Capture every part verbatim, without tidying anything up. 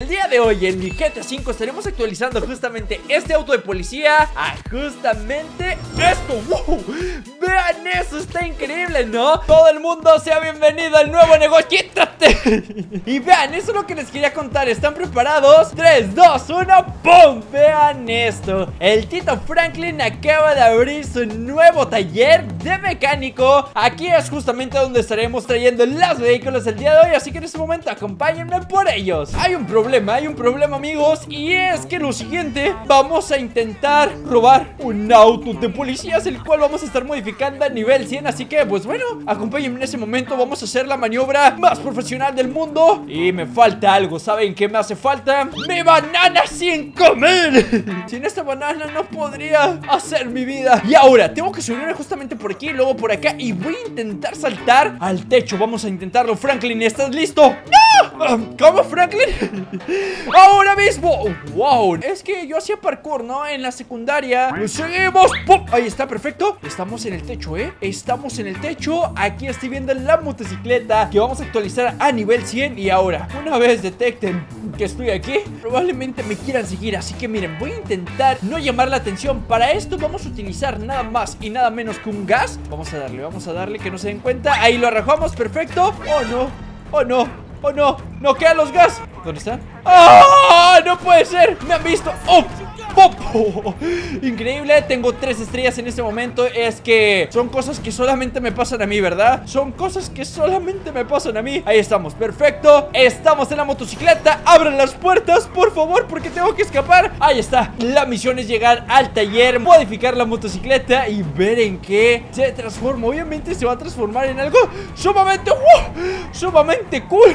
El día de hoy en mi G T A cinco estaremos actualizando justamente este auto de policía a justamente esto. ¡Wow! Vean eso, está increíble, ¿no? Todo el mundo sea bienvenido al nuevo negocio. ¡Quítate! Y vean, eso es lo que les quería contar. ¿Están preparados? tres, dos, uno, ¡pum! Vean esto. El Tito Franklin acaba de abrir su nuevo taller de mecánico. Aquí es justamente donde estaremos trayendo los vehículos el día de hoy, así que en este momento acompáñenme por ellos. Hay un problema. Hay un problema, amigos, y es que lo siguiente, vamos a intentar robar un auto de policías, el cual vamos a estar modificando a nivel cien. Así que, pues bueno, acompáñenme en ese momento. Vamos a hacer la maniobra más profesional del mundo. Y me falta algo. ¿Saben qué me hace falta? ¡Mi banana sin comer! Sin esta banana no podría hacer mi vida. Y ahora, tengo que subirme justamente por aquí, luego por acá, y voy a intentar saltar al techo. Vamos a intentarlo. Franklin, ¿estás listo? ¡No! ¿Cómo, Franklin? Ahora mismo, wow, es que yo hacía parkour, ¿no? En la secundaria. Seguimos, ¡pum! Ahí está, perfecto. Estamos en el techo, ¿eh? Estamos en el techo. Aquí estoy viendo la motocicleta que vamos a actualizar a nivel cien. Y ahora, una vez detecten que estoy aquí, probablemente me quieran seguir. Así que miren, voy a intentar no llamar la atención. Para esto vamos a utilizar nada más y nada menos que un gas. Vamos a darle, vamos a darle, que no se den cuenta. Ahí lo arrojamos, perfecto. Oh no, oh no. ¡Oh, no! ¡No quedan los gas! ¿Dónde están? ¡Ah! ¡Oh, no puede ser! ¡Me han visto! ¡Oh! ¡Oh! ¡Oh! Increíble, tengo tres estrellas en este momento. Es que son cosas que solamente me pasan a mí, ¿verdad? Son cosas que solamente me pasan a mí. Ahí estamos, perfecto. Estamos en la motocicleta. Abran las puertas, por favor, porque tengo que escapar. Ahí está. La misión es llegar al taller, modificar la motocicleta y ver en qué se transforma. Obviamente se va a transformar en algo sumamente... ¡Wow! Sumamente cool.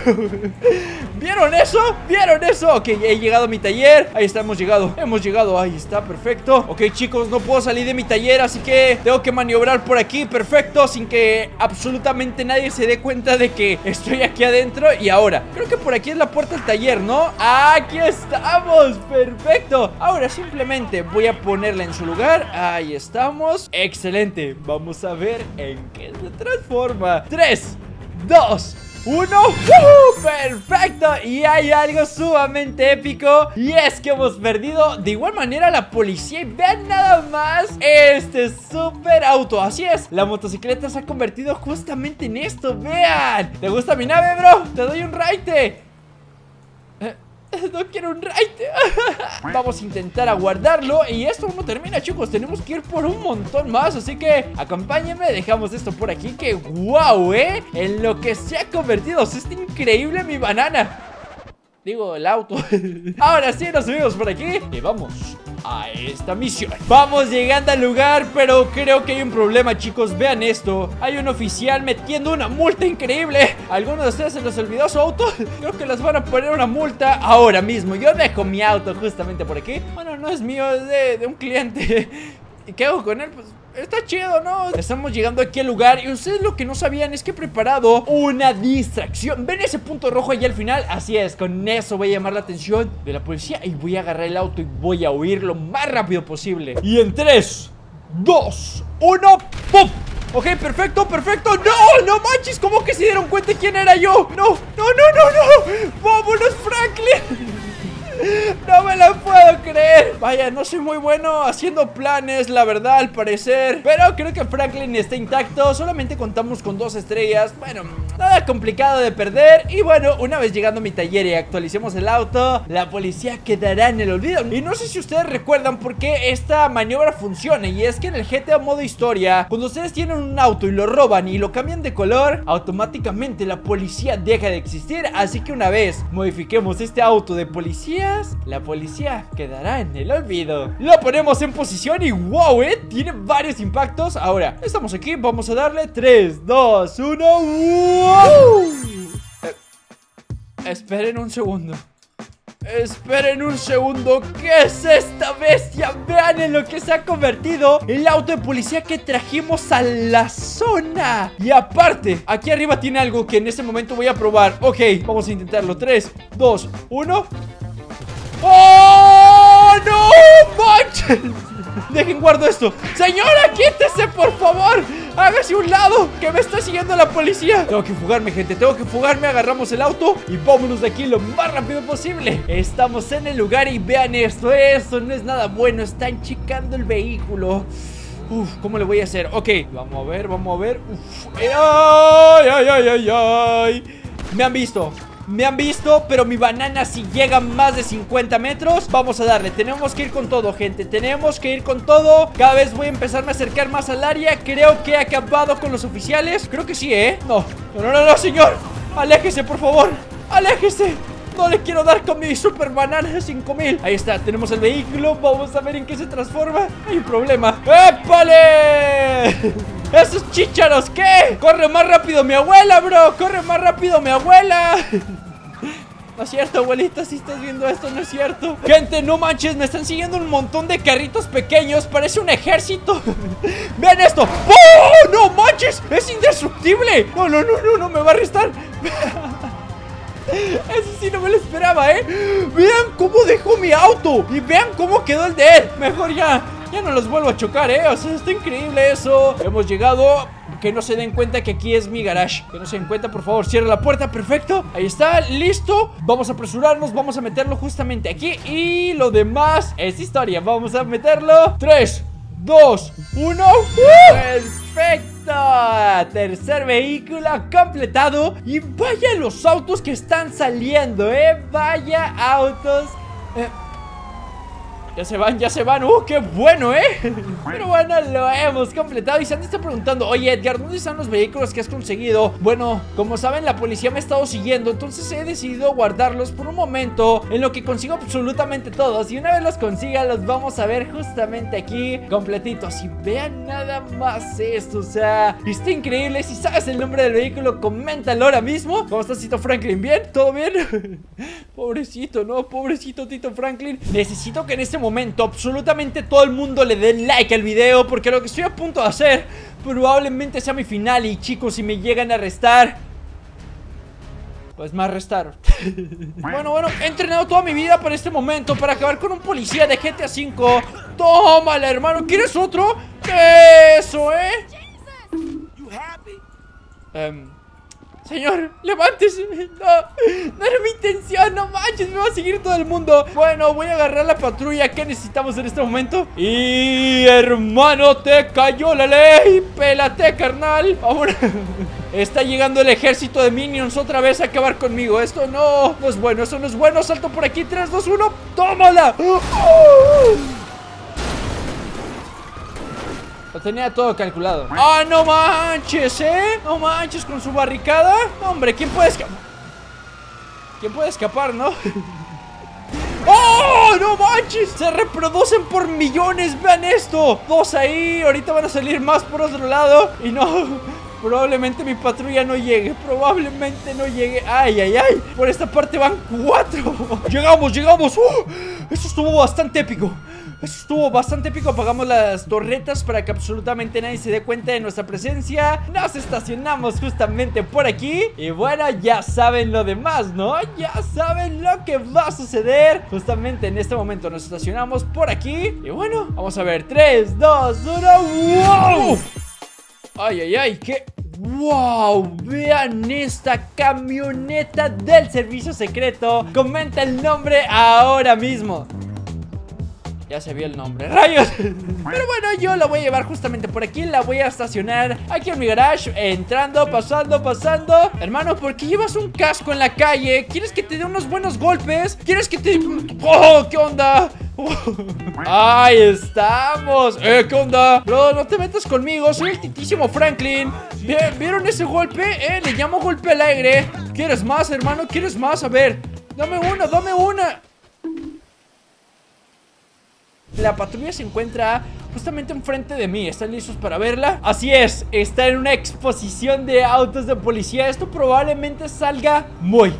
¿Vieron eso? ¿Vieron eso? Ok, he llegado a mi taller. Ahí está, hemos llegado. Hemos llegado. Ahí está, perfecto. Ok, chicos, no puedo salir de mi taller, así que tengo que maniobrar por aquí. Perfecto, sin que absolutamente nadie se dé cuenta de que estoy aquí adentro. Y ahora, creo que por aquí es la puerta del taller, ¿no? Aquí estamos, perfecto. Ahora simplemente voy a ponerla en su lugar. Ahí estamos. Excelente. Vamos a ver en qué se transforma. tres, dos, uno, ¡uh! Perfecto. Y hay algo sumamente épico, y es que hemos perdido de igual manera a la policía. Y vean nada más este super auto. Así es, la motocicleta se ha convertido justamente en esto. Vean, ¿te gusta mi nave, bro? Te doy un raite. ¿Eh? No quiero un raite. Vamos a intentar aguardarlo. Y esto no termina, chicos. Tenemos que ir por un montón más. Así que acompáñenme. Dejamos esto por aquí. Que wow, eh. En lo que se ha convertido. Es increíble mi banana. Digo, el auto. Ahora sí, nos subimos por aquí. Y vamos a esta misión. Vamos llegando al lugar, pero creo que hay un problema, chicos. Vean esto. Hay un oficial metiendo una multa increíble. ¿Alguno de ustedes se les olvidó su auto? Creo que les van a poner una multa ahora mismo. Yo dejo mi auto justamente por aquí. Bueno, no es mío, es de, de un cliente. ¿Y qué hago con él? Pues... está chido, ¿no? Estamos llegando aquí al lugar. Y ustedes lo que no sabían es que he preparado una distracción. ¿Ven ese punto rojo ahí al final? Así es, con eso voy a llamar la atención de la policía y voy a agarrar el auto y voy a huir lo más rápido posible. Y en tres, dos, uno, ¡pum! Ok, perfecto, perfecto. ¡No! ¡No manches! ¿Cómo que se dieron cuenta quién era yo? ¡No! ¡No, no, no, no! ¡Vámonos, Franklin! No me lo puedo creer. Vaya, no soy muy bueno haciendo planes, la verdad, al parecer. Pero creo que Franklin está intacto. Solamente contamos con dos estrellas. Bueno, nada complicado de perder. Y bueno, una vez llegando a mi taller y actualicemos el auto, la policía quedará en el olvido. Y no sé si ustedes recuerdan por qué esta maniobra funciona. Y es que en el G T A modo historia, cuando ustedes tienen un auto y lo roban y lo cambian de color, automáticamente la policía deja de existir. Así que una vez modifiquemos este auto de policía, la policía quedará en el olvido. Lo ponemos en posición y wow, eh, tiene varios impactos. Ahora, estamos aquí, vamos a darle tres, dos, uno. ¡Wow! Eh, esperen un segundo. Esperen un segundo, ¿qué es esta bestia? Vean en lo que se ha convertido el auto de policía que trajimos a la zona. Y aparte, aquí arriba tiene algo que en este momento voy a probar. Ok, vamos a intentarlo, tres, dos, uno. ¡Oh, no manches! Dejen guardo esto. Señora, quítese, por favor. Hágase un lado, que me está siguiendo la policía. Tengo que fugarme, gente, tengo que fugarme. Agarramos el auto y vámonos de aquí lo más rápido posible. Estamos en el lugar y vean esto, esto no es nada bueno. Están checando el vehículo. Uf, ¿cómo le voy a hacer? Ok, vamos a ver, vamos a ver. Uf. ¡Ay, ay, ay, ay, ay! Me han visto. Me han visto, pero mi banana si llega más de cincuenta metros. Vamos a darle, tenemos que ir con todo, gente. Tenemos que ir con todo. Cada vez voy a empezarme a acercar más al área. Creo que he acabado con los oficiales. Creo que sí, ¿eh? No, no, no, no, señor. Aléjese, por favor, aléjese. No le quiero dar con mi super banana de cinco mil. Ahí está, tenemos el vehículo. Vamos a ver en qué se transforma. Hay un problema. ¡Épale! ¡Esos chícharos! ¿Qué? ¡Corre más rápido mi abuela, bro! ¡Corre más rápido mi abuela! No es cierto, abuelita, si estás viendo esto, no es cierto. Gente, no manches, me están siguiendo un montón de carritos pequeños. Parece un ejército. ¡Vean esto! ¡Oh, no manches! ¡Es indestructible! ¡No, no, no, no! ¡No me va a arrestar! Eso sí no me lo esperaba, ¿eh? ¡Vean cómo dejó mi auto! ¡Y vean cómo quedó el de él! Mejor ya... Ya no los vuelvo a chocar, eh, o sea, está increíble eso. Hemos llegado, que no se den cuenta que aquí es mi garage. Que no se den cuenta, por favor, cierra la puerta, perfecto. Ahí está, listo, vamos a apresurarnos. Vamos a meterlo justamente aquí. Y lo demás es historia, vamos a meterlo. Tres, dos, uno. ¡Uh! Perfecto. Tercer vehículo completado. Y vaya los autos que están saliendo, eh, vaya autos. Eh, Ya se van, ya se van, ¡uh, qué bueno, eh! Pero bueno, lo hemos completado. Y Sandy está preguntando, oye Edgar, ¿dónde están los vehículos que has conseguido? Bueno, como saben, la policía me ha estado siguiendo, entonces he decidido guardarlos por un momento, en lo que consigo absolutamente todos. Y una vez los consiga, los vamos a ver justamente aquí, completitos. Y vean nada más esto, o sea, está increíble. Si sabes el nombre del vehículo, coméntalo ahora mismo. ¿Cómo estás, Tito Franklin? ¿Bien? ¿Todo bien? Pobrecito, ¿no? Pobrecito Tito Franklin. Necesito que en este momento momento absolutamente todo el mundo le dé like al video, porque lo que estoy a punto de hacer probablemente sea mi final. Y chicos, si me llegan a arrestar, pues me arrestaron. Bueno, bueno, he entrenado toda mi vida para este momento, para acabar con un policía de G T A cinco. Tómala, hermano. ¿Quieres otro? Eso, eh um, Señor, levántese. No, no era mi intención, no manches, me va a seguir todo el mundo. Bueno, voy a agarrar la patrulla que necesitamos en este momento. Y hermano, te cayó la ley. Pélate, carnal. Ahora está llegando el ejército de minions otra vez a acabar conmigo. Esto no, no es bueno, eso no es bueno. Salto por aquí, tres, dos, uno, tómala. ¡Oh! Lo tenía todo calculado. ¡Ah, no manches, eh! ¡No manches con su barricada! No, hombre, ¿quién puede escapar? ¿Quién puede escapar, no? ¡Oh, no manches! Se reproducen por millones, vean esto. Dos ahí, ahorita van a salir más por otro lado. Y no, probablemente mi patrulla no llegue. Probablemente no llegue. ¡Ay, ay, ay! Por esta parte van cuatro. ¡Llegamos, llegamos! ¡Oh! Eso estuvo bastante épico. Eso estuvo bastante épico. Apagamos las torretas para que absolutamente nadie se dé cuenta de nuestra presencia. Nos estacionamos justamente por aquí. Y bueno, ya saben lo demás, ¿no? Ya saben lo que va a suceder. Justamente en este momento nos estacionamos por aquí. Y bueno, vamos a ver. tres, dos, uno. ¡Wow! ¡Ay, ay, ay! ¿Qué...? ¡Wow! Vean esta camioneta del servicio secreto. Comenta el nombre ahora mismo. Ya se vio el nombre, rayos. Pero bueno, yo la voy a llevar justamente por aquí. La voy a estacionar aquí en mi garage. Entrando, pasando, pasando. Hermano, ¿por qué llevas un casco en la calle? ¿Quieres que te dé unos buenos golpes? ¿Quieres que te... ¡Oh! ¿Qué onda? ¡Ahí estamos! ¡Eh! ¿Qué onda? Bro, no te metas conmigo, soy el titísimo Franklin. ¿Vieron ese golpe? Eh, le llamo golpe al aire. ¿Quieres más, hermano? ¿Quieres más? A ver, dame una, dame una. La patrulla se encuentra justamente enfrente de mí. ¿Están listos para verla? Así es, está en una exposición de autos de policía. Esto probablemente salga muy,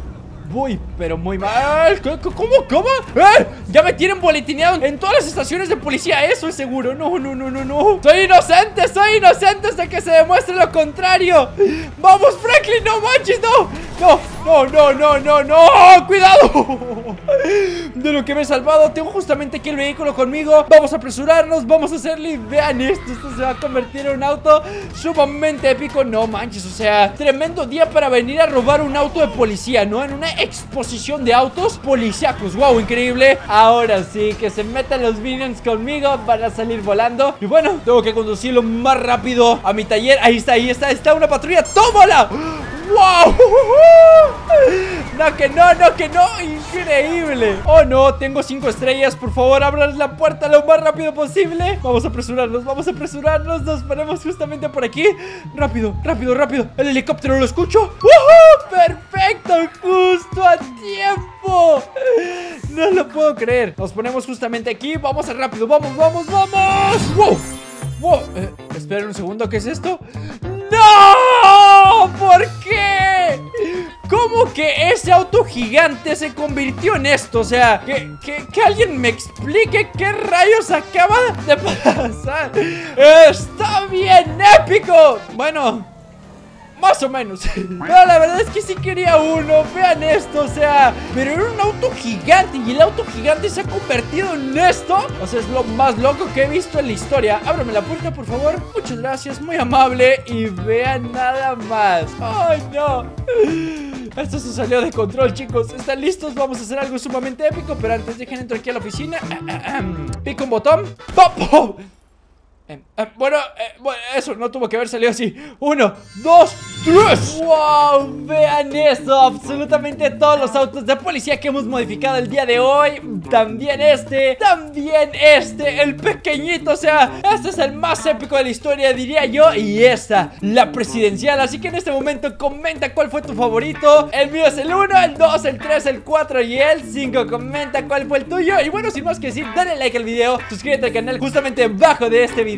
muy, pero muy mal. ¿Cómo? ¿Cómo? ¿Eh? Ya me tienen boletineado en todas las estaciones de policía. Eso es seguro. No, no, no, no, no. Soy inocente, soy inocente hasta que se demuestre lo contrario. Vamos, Franklin, no manches, no. No, no, no, no, no, no. ¡Cuidado! De lo que me he salvado. Tengo justamente aquí el vehículo conmigo. Vamos a apresurarnos, vamos a hacerle. Y vean esto, esto se va a convertir en un auto sumamente épico. No manches, o sea, tremendo día para venir a robar un auto de policía, ¿no? En una exposición de autos policíacos. Wow, increíble. Ahora sí, que se metan los minions conmigo. Van a salir volando. Y bueno, tengo que conducirlo más rápido a mi taller. Ahí está, ahí está, está una patrulla. ¡Tómala! ¡Wow! No, que no, no, que no. Increíble. Oh, no, tengo cinco estrellas. Por favor, abran la puerta lo más rápido posible. Vamos a apresurarnos, vamos a apresurarnos. Nos ponemos justamente por aquí. Rápido, rápido, rápido. El helicóptero lo escucho. ¡Woohoo! ¡Perfecto! ¡Justo a tiempo! No lo puedo creer. Nos ponemos justamente aquí. Vamos a rápido. ¡Vamos, vamos, vamos! ¡Wow! ¡Wow! Eh, esperen un segundo. ¿Qué es esto? ¡No! ¿Por qué? ¿Cómo que ese auto gigante se convirtió en esto? O sea, que, que, que alguien me explique qué rayos acaba de pasar. ¡Está bien épico! Bueno, más o menos. Pero la verdad es que sí quería uno. Vean esto, o sea, pero era un auto gigante. Y el auto gigante se ha convertido en esto. O sea, es lo más loco que he visto en la historia. Ábrame la puerta, por favor. Muchas gracias, muy amable. Y vean nada más. ¡Ay, no! Esto se salió de control, chicos. ¿Están listos? Vamos a hacer algo sumamente épico. Pero antes, dejen entrar aquí a la oficina. Pico un botón. ¡Pop, pop! Eh, eh, bueno, eh, bueno, eso no tuvo que haber salido así. Uno, dos, tres. ¡Wow! Vean eso. Absolutamente todos los autos de policía que hemos modificado el día de hoy. También este, también este, el pequeñito. O sea, este es el más épico de la historia, diría yo. Y esta, la presidencial. Así que en este momento comenta cuál fue tu favorito. El mío es el uno, el dos, el tres, el cuatro y el cinco. Comenta cuál fue el tuyo. Y bueno, sin más que decir, dale like al video. Suscríbete al canal justamente debajo de este video.